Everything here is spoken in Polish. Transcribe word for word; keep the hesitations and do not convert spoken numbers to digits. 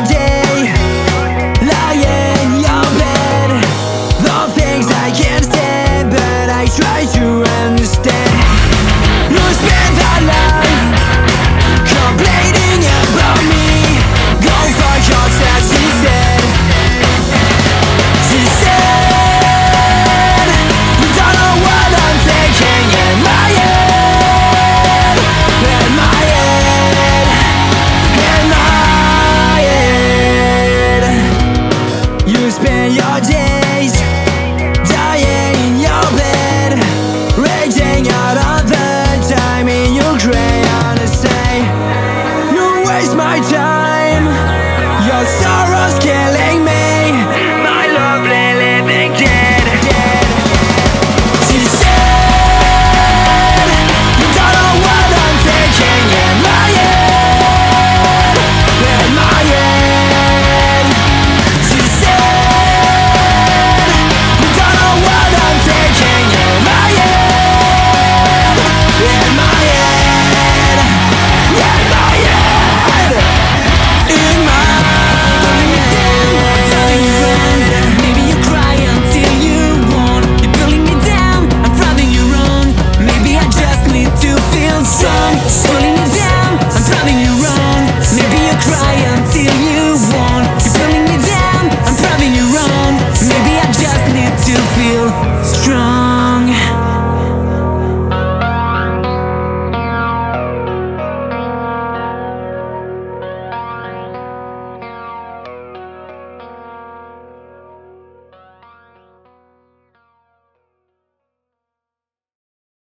all day.